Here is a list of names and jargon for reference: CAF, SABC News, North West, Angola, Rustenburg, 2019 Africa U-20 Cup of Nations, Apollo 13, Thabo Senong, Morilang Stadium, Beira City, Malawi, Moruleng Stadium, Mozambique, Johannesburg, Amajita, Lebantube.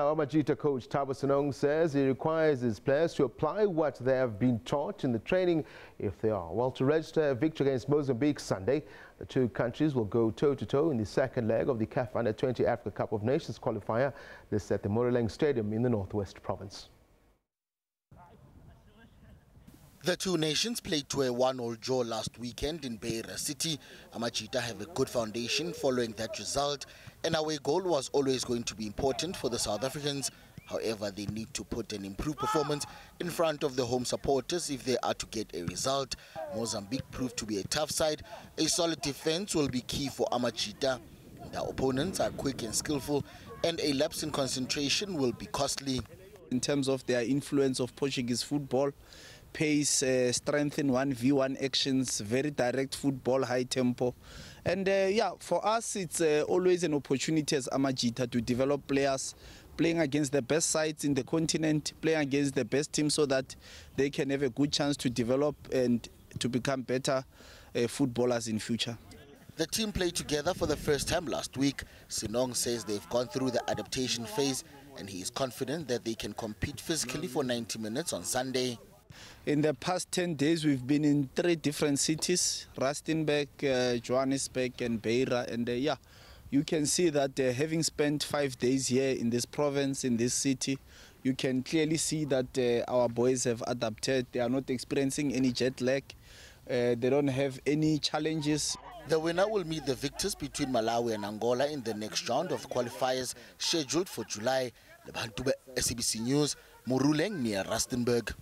Amajita coach Thabo Senong says he requires his players to apply what they have been taught in the training if they are. Well, to register a victory against Mozambique Sunday, the two countries will go toe-to-toe in the second leg of the CAF Under-20 Africa Cup of Nations qualifier. This at the Morilang Stadium in the Northwest Province. The two nations played to a 1-1 draw last weekend in Beira City. Amajita have a good foundation following that result, and our goal was always going to be important for the South Africans. However, they need to put an improved performance in front of the home supporters if they are to get a result. Mozambique proved to be a tough side. A solid defense will be key for Amajita. Their opponents are quick and skillful, and a lapse in concentration will be costly. In terms of their influence of Portuguese football, pace, strength in 1v1 actions, very direct football, high tempo. And yeah, for us, it's always an opportunity as Amajita to develop players, playing against the best sides in the continent, playing against the best teams so that they can have a good chance to develop and to become better footballers in future. The team played together for the first time last week. Senong says they've gone through the adaptation phase and he is confident that they can compete physically for 90 minutes on Sunday. In the past 10 days, we've been in 3 different cities, Rustenburg, Johannesburg and Beira. And yeah, you can see that having spent 5 days here in this province, in this city, you can clearly see that our boys have adapted. They are not experiencing any jet lag. They don't have any challenges. The winner will meet the victors between Malawi and Angola in the next round of qualifiers scheduled for July. Lebantube, SABC News, Morilang near Rustenburg.